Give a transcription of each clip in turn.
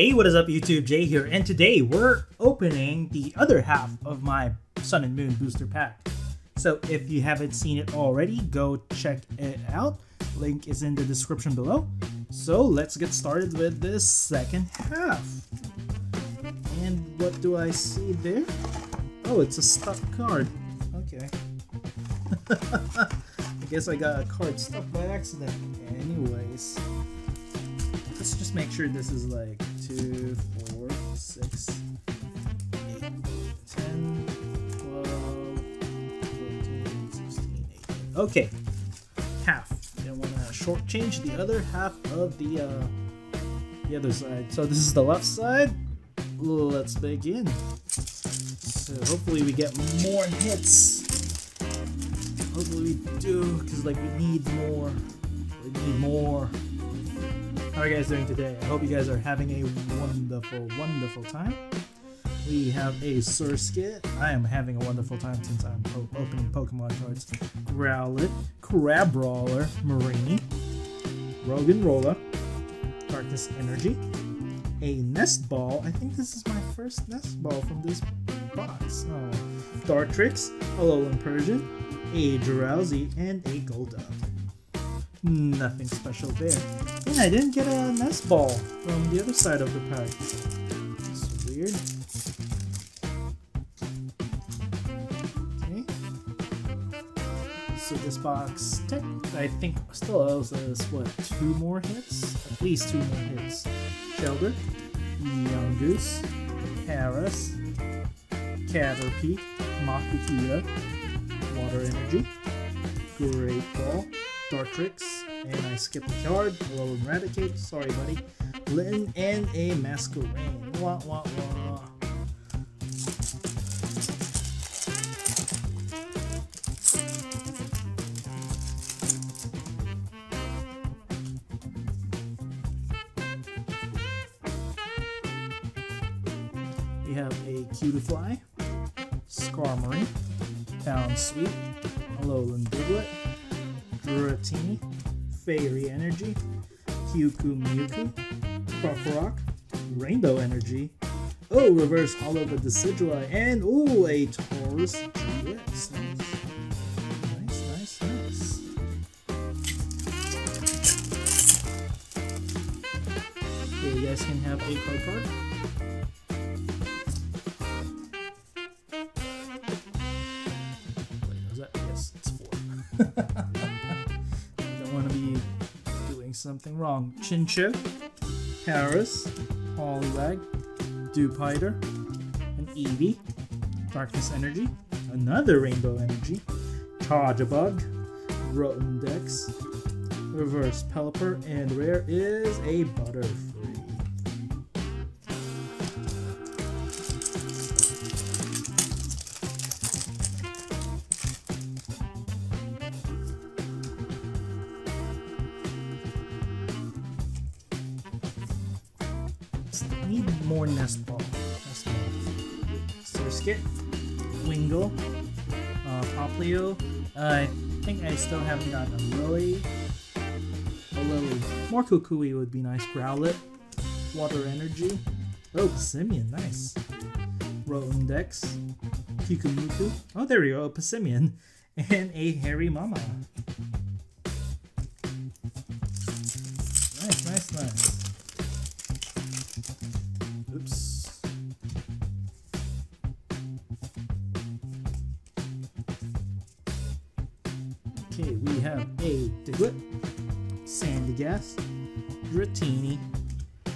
Hey, what is up YouTube? Jay here, and today we're opening the other half of my Sun and Moon booster pack. So if you haven't seen it already, go check it out. Link is in the description below. So let's get started with this second half. And what do I see there? Oh, it's a stuck card. Okay. I guess I got a card stuck by accident. Anyways, let's just make sure this is like 2, 4, 6, 8, 10, 12, 14, 16, 18. Okay, half. Don't want to shortchange the other half of the other side. So this is the left side. Let's begin. So hopefully we get more hits. Hopefully we do, because like we need more. We need more. How are you guys doing today? I hope you guys are having a wonderful, wonderful time. We have a Surskit. I am having a wonderful time since I'm opening Pokemon cards. Rowlet, Crabrawler, Mareanie, Roggenrola, Darkness Energy, a Nest Ball. I think this is my first Nest Ball from this box. Oh. Dartrix, a Alolan Persian, a Drowzee, and a Golduck. Nothing special there. And I didn't get a Nest Ball from the other side of the pack. That's weird. Okay. So this box, I think, still owes us, what, two more hits? At least two more hits. Shelder, Young Goose, Paris, Caterpie, Makuhita, Water Energy, Great Ball, Dartrix, and I skipped the card. Hello, Eradicate. Sorry, buddy. Litten and a Masquerain. Wah, wah, wah. We have a Cutifly, Skarmory, Houndsweet, Alolan Diglett, Dratini, Fairy Energy, Kyuku Mewtwo, Crocorock, Rainbow Energy, oh, Reverse Hollow of Decidueye, and oh, a Tauros GX. Nice, nice, nice. Okay, you guys can have a card. Wait, was that? Yes, it's four. Something wrong. Chinchou, Paris, Poliwag, Dewpider, an Eevee, Darkness Energy, another Rainbow Energy, Charjabug, Rotom Dex, Reverse Pelipper, and rare is a Butterfree. Need more Nest Ball. Surskit, Wingull, Poplio. I think I still haven't gotten a Lily. More Kukui would be nice. Growlithe, Water Energy. Oh, Passimian, nice. Rotom Dex, Kikumuku. Oh, there we go, Passimian. And a Hairy Mama. Nice, nice, nice. Oops. Okay, we have a Diglett, Sandygast, Dratini,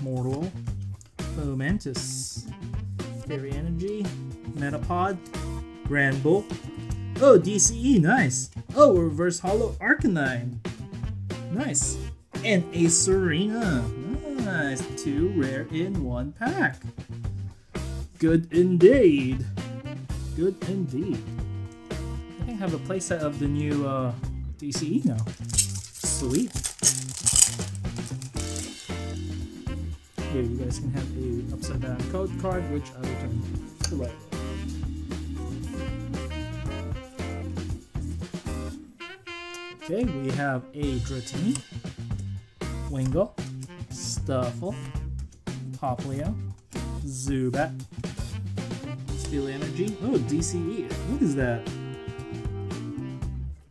Mortal, Fomantis, Fairy Energy, Metapod, Granbull. Oh, DCE, nice. Oh, Reverse Hollow Arcanine. Nice. And a Serena. Nice, two rare in one pack. Good indeed. Good indeed. I think I have a playset of the new DCE now. Sweet. Here, you guys can have a upside down code card, which I will turn the right way. Okay, we have a Dratini, Wingull, Stuffle, Poplio, Zubat, Steel Energy. Oh, DCE. What is that?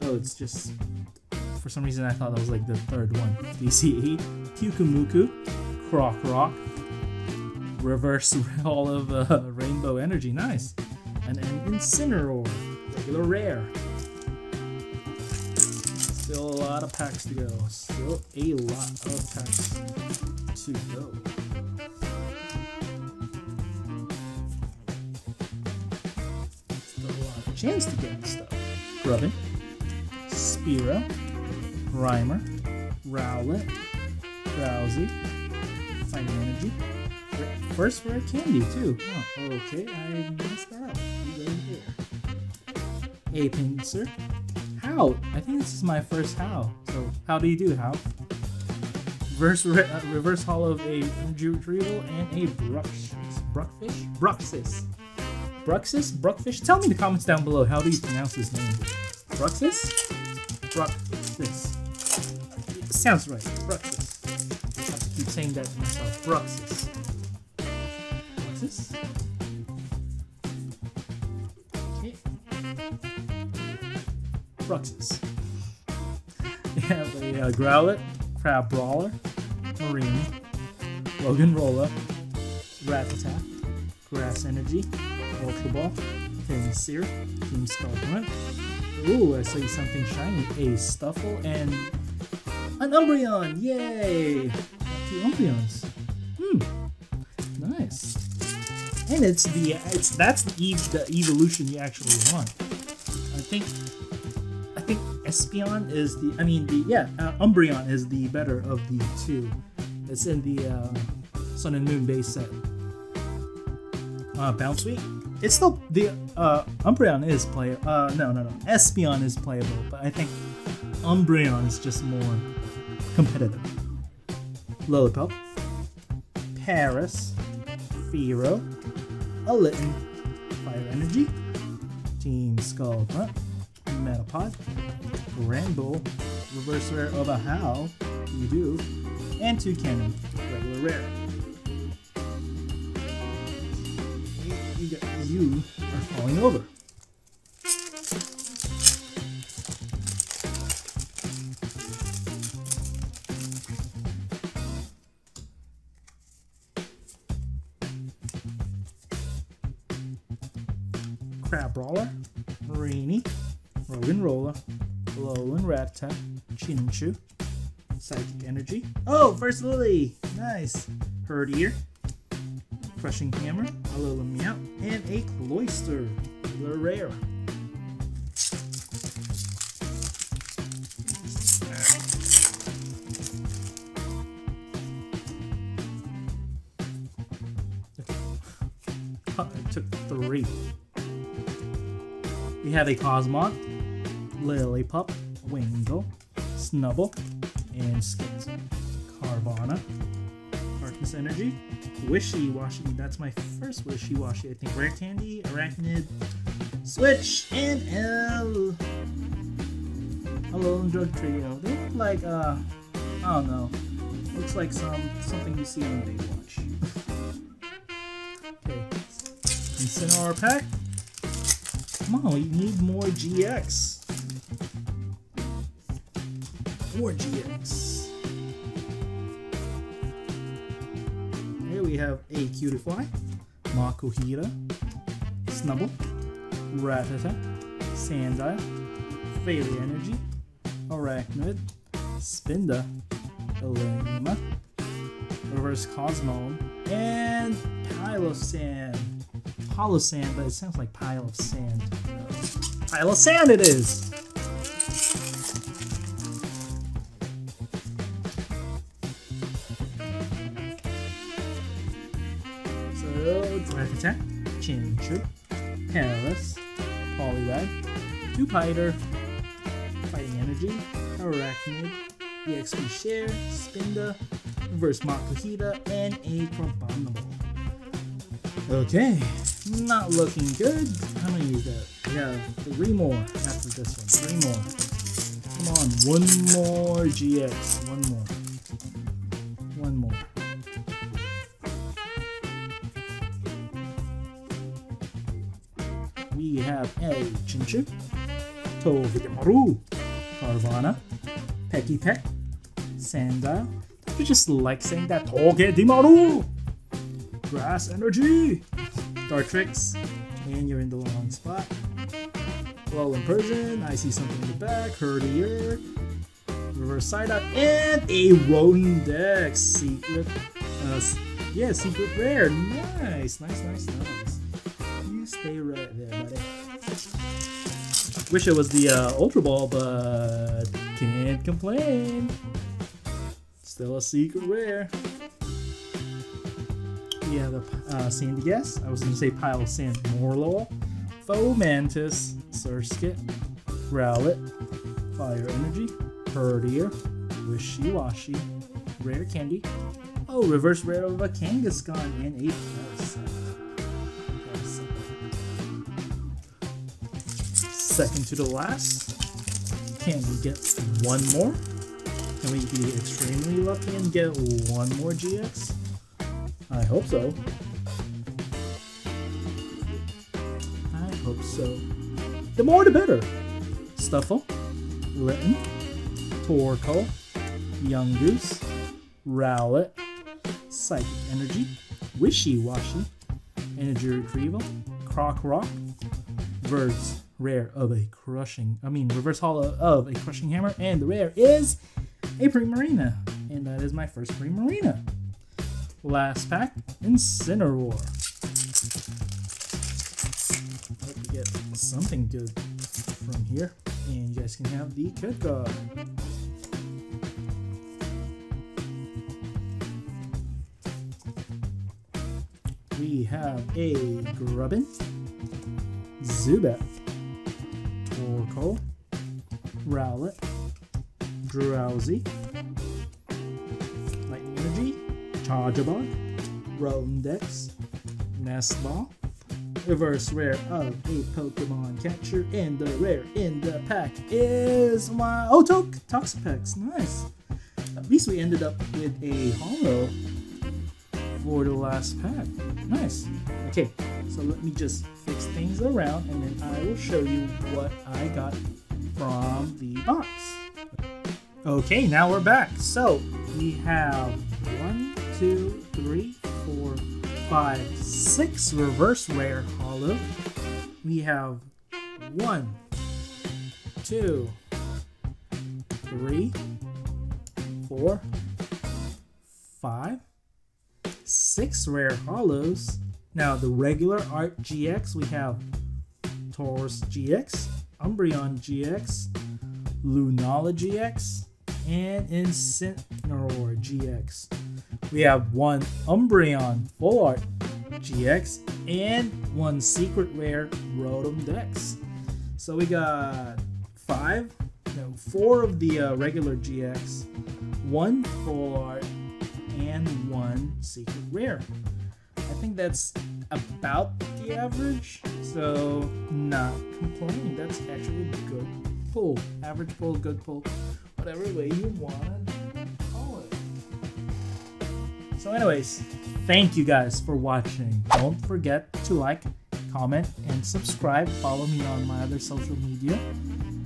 Oh, it's just... For some reason I thought that was like the third one. DCE, Kukumuku, Crocroc, reverse all of Rainbow Energy. Nice. And an Incineroar, regular rare. Still a lot of packs to go. Still a lot of packs to go. Still a lot of chance to get stuff. Grubbin, Spearow, Rhymer, Rowlet, Drowzee, Fairy Energy. First rare candy too. Oh, okay, I messed that up. A pincer. How? I think this is my first how. So how do you do how? Reverse haul of a Energy Retrieval and a Bruxish. Tell me in the comments down below, how do you pronounce his name? Bruxish? Bruxish. It sounds right. Bruxish. I have to keep saying that to myself. Bruxish. Bruxish. Okay. Bruxish. We have a Growlithe, Crabrawler, Mareanie, Roggenrola, Rattata, Grass Energy, Ultra Ball, Pinsir, Team Skullgrunt. Ooh, I see something shiny. A Stuffle and an Umbreon! Yay! 2 Umbreons. Nice. And it's the that's the evolution you actually want. I think Espeon is the Umbreon is the better of the two. It's in the Sun and Moon base set. Bouncewee. It's still the Umbreon is playable. No. Espeon is playable, but I think Umbreon is just more competitive. Lillipup, Paris, Fearow, Ulitton, Fire Energy, Team Skullgrunt, Metapod, Granbull, reverse rare of a how you do, and 2 cannon, regular rare. You are falling over. Crabrawler, Mareanie, Roggenrola, Alolan Rattata, Chinchu, Psychic Energy. Oh, first Lily! Nice! Herdier, Crushing Hammer, Alolan Meowth, and a Cloyster. They're rare. It took 3. We have a Cosmog, Lillipup, Wingull, Snubble, and Skitz. Carvana, Darkness Energy, Wishiwashi, that's my first Wishiwashi, I think. Rare Candy, Arachnid, Switch, and Alolan Drug Trio. They look like, I don't know. Looks like something you see on Baywatch. Okay. Incineroar pack. Come on, we need more GX. More GX. We have a Cutiefly, Makuhita, Snubble, Rattata, Sandile, Fairy Energy, Arachnid, Spinda, Elima, Reverse Cosmo, and Pile of Sand, but it sounds like Pile of Sand. Pile of Sand it is! Rattata, Chinchu, Paris, Poliwag, Dewpider, Fighting Energy, Arachnid, EXP Share, Spinda, Reverse Makuhita, and a Crabonible. Okay, not looking good. I'm gonna use that. We have 3 more after this one. 3 more. Come on, 1 more GX. One more. Pikachu, Togedemaru, Carvana, Pecky Peck, Sandile. Don't you just like saying that? Togedemaru! Grass Energy! Dartrix, and you're in the wrong spot. Well, in Persian, I see something in the back. Herdier, Reverse Psyduck, and a Rotom Dex. Secret, yeah, Secret Rare. Nice, nice, nice, nice. You stay right there, buddy. Wish it was the Ultra Ball, but can't complain. Still a Secret Rare. Yeah, the Sandy Guess. I was gonna say Pile of Sand. Morlow, Fomantis, Surskit, Rowlet, Fire Energy, Herdier, Wishiwashi, Rare Candy. Oh, Reverse Rare of a Kangaskhan and a Parasite. Second to the last. Can we get one more? Can we be extremely lucky and get one more GX? I hope so. I hope so. The more the better. Stuffle, Litten, Torkoal, Young Goose, Rowlet, Psychic Energy, Wishiwashi, Energy Retrieval, Crocroc, Reverse Rare of a Crushing, Reverse Hollow of a Crushing Hammer, and the rare is a Primarina, and that is my first Primarina. Last pack, Incineroar. Hope we get something good from here. And you guys can have the code card. We have a Grubbin, Zubat, Torkoal, Rowlet, Drowzee, Lightning Energy, Chargeabond, Rotom Dex, Nest Ball, Reverse Rare of a Pokemon Catcher, and the rare in the pack is my... Oh, Toxapex, nice! At least we ended up with a holo for the last pack. Nice! Okay, so let me just fix things around and then I will show you what I got from the box. Okay, now we're back. So, we have 1, 2, 3, 4, 5, 6 reverse rare holo. We have 1, 2, 3, 4, 5, 6 rare holos. Now the regular art GX, we have Tauros GX, Umbreon GX, Lunala GX, and Incineroar GX. We have one Umbreon Full Art GX and one Secret Rare Rotom Dex. So we got four of the regular GX, one Full Art, and one Secret Rare. I think that's about the average, so not complaining. That's actually a good pull. Average pull, good pull, whatever way you want to call it. So anyways, thank you guys for watching. Don't forget to like, comment, and subscribe. Follow me on my other social media.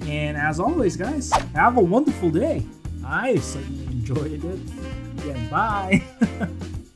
And as always, guys, have a wonderful day. I certainly enjoyed it. Again, bye.